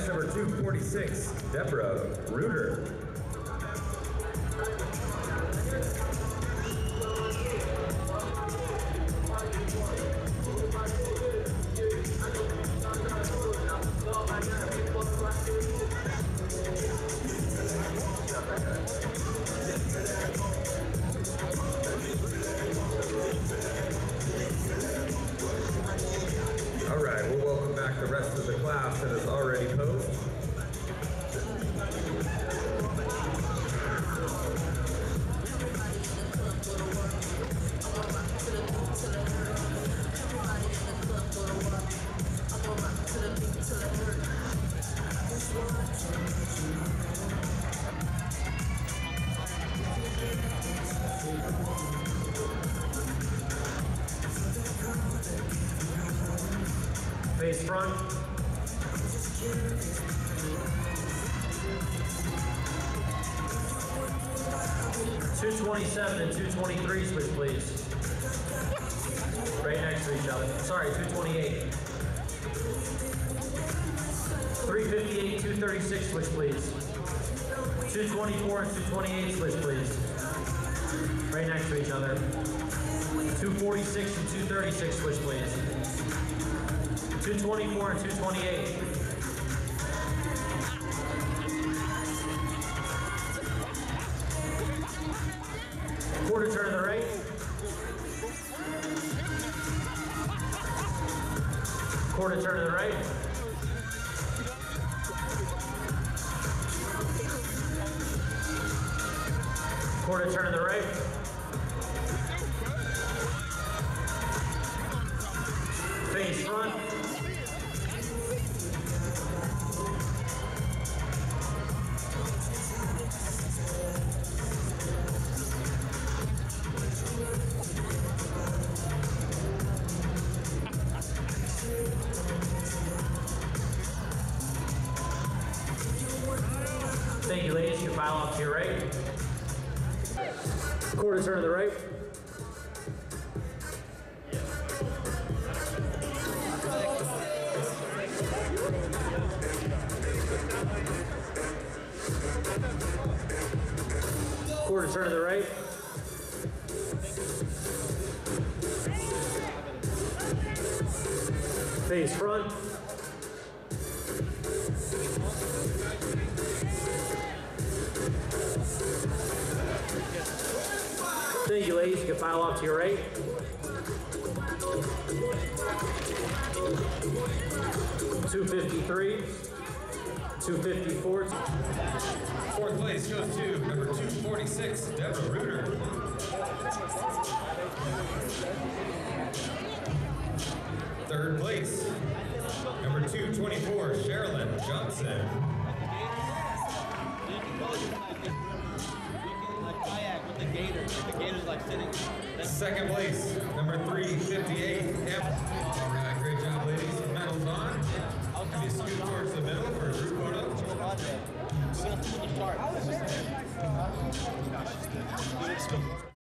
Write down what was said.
next, number 246, Debra Rueter. All right, we'll welcome back the rest of the class that is already posed. Face front. (227) and 223 switch, please. Right next to each other. Sorry, 228. 358, 236 switch, please. 224 and 228 switch, please. Right next to each other. 246 and 236 switch, please. 224 and 228. 1/4 turn to the right. 1/4 turn to the right. 1/4 turn to the right. 1/4 front. 1/4 turn to the right. 1/4 turn to the right. 1/4 front. 1/4. Thank you, ladies. You can file off to your right. 253, 254. Fourth place goes to number 246, Debra Rueter. Third place, number 224, Sherilyn Johnson. Second place, number 358. Yep. All right, great job, ladies. Medals on. Can you scoot towards the middle for a group photo? We're going to flip the chart.